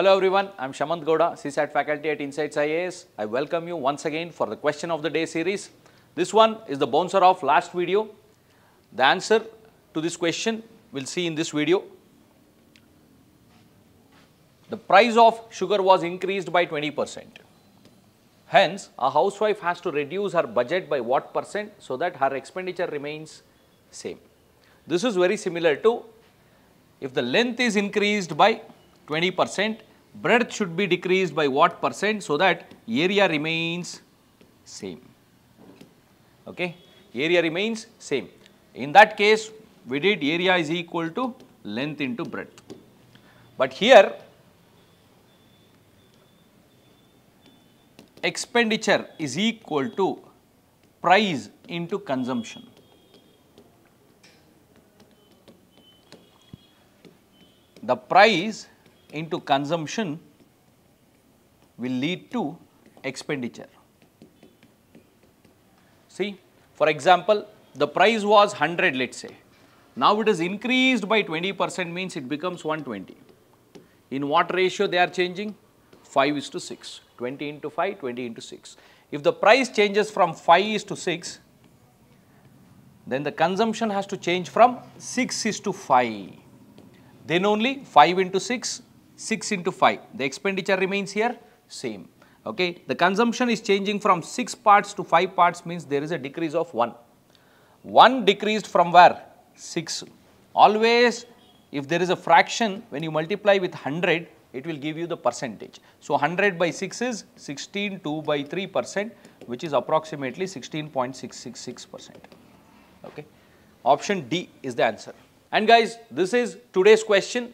Hello everyone, I am Shamanth Gowda, CSAT faculty at Insights IAS. I welcome you once again for the question of the day series. This one is the bouncer of last video. The answer to this question we will see in this video. The price of sugar was increased by 20%. Hence, a housewife has to reduce her budget by what percent so that her expenditure remains same. This is very similar to if the length is increased by 20%, breadth should be decreased by what percent so that area remains same. Okay, area remains same. In that case, we did area is equal to length into breadth. But here, expenditure is equal to price into consumption. The price into consumption will lead to expenditure. See, for example, the price was 100, let's say. Now it is increased by 20%, means it becomes 120. In what ratio they are changing? 5:6. 20 into 5, 20 into 6. If the price changes from 5:6, then the consumption has to change from 6:5. Then only 5:6, 6:5. The expenditure remains here same. Okay. The consumption is changing from 6 parts to 5 parts, means there is a decrease of 1. 1 decreased from where? 6. Always if there is a fraction, when you multiply with 100, it will give you the percentage. So, 100 by 6 is 16, 2/3%, which is approximately 16.666%. Okay. Option D is the answer. And guys, this is today's question.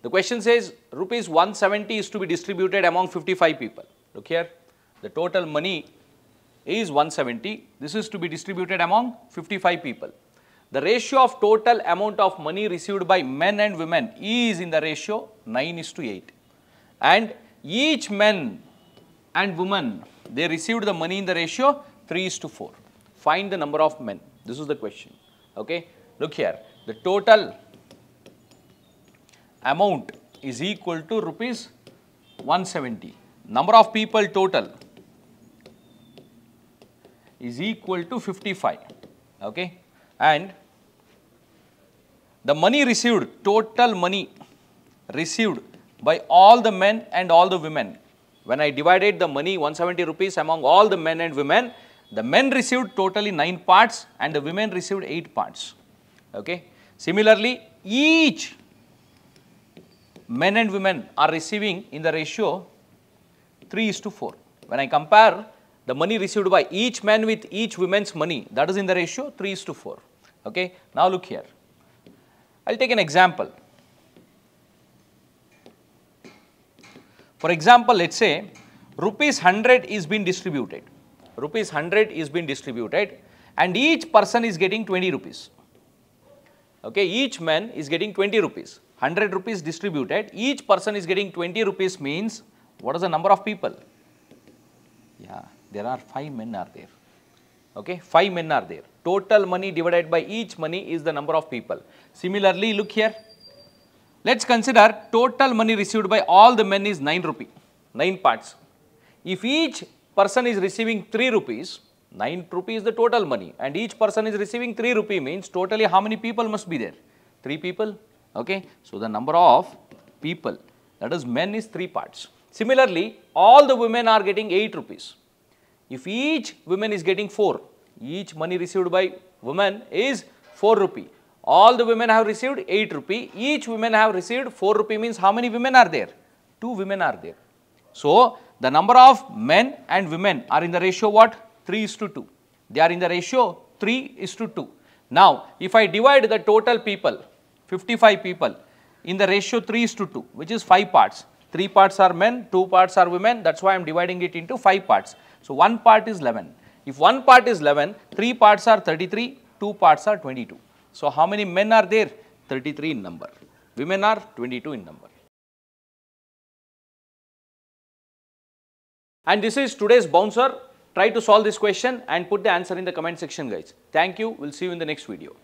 The question says rupees 170 is to be distributed among 55 people. Look here, the total money is 170. This is to be distributed among 55 people. The ratio of total amount of money received by men and women is in the ratio 9:8. And each man and woman, they received the money in the ratio 3:4. Find the number of men. This is the question. Okay. Look here. The total amount is equal to rupees 170. Number of people total is equal to 55. Okay. And the money received, total money received by all the men and all the women. When I divided the money 170 rupees among all the men and women, the men received totally 9 parts and the women received 8 parts. Okay. Similarly, each men and women are receiving in the ratio 3:4. When I compare the money received by each man with each woman's money, that is in the ratio 3:4. Okay. Now look here. I will take an example. For example, let us say rupees 100 is being distributed. Rupees 100 is being distributed and each person is getting 20 rupees. Okay. Each man is getting 20 rupees. 100 rupees distributed. Each person is getting 20 rupees means what is the number of people? Yeah. There are 5 men are there. Okay, 5 men are there. Total money divided by each money is the number of people. Similarly, look here. Let's consider total money received by all the men is 9 rupee, 9 parts. If each person is receiving 3 rupees, 9 rupee is the total money and each person is receiving 3 rupee means totally how many people must be there? 3 people. Okay, so the number of people, that is men, is 3 parts. Similarly, all the women are getting 8 rupees. If each woman is getting 4, each money received by woman is 4 rupee. All the women have received 8 rupee. Each woman have received 4 rupee means how many women are there? 2 women are there. So, the number of men and women are in the ratio what? 3:2. They are in the ratio 3:2. Now, if I divide the total people, 55 people in the ratio 3:2, which is 5 parts. 3 parts are men, 2 parts are women, that is why I am dividing it into 5 parts. So, 1 part is 11. If 1 part is 11, 3 parts are 33, 2 parts are 22. So, how many men are there? 33 in number. Women are 22 in number. And this is today's bouncer. Try to solve this question and put the answer in the comment section, guys. Thank you. We will see you in the next video.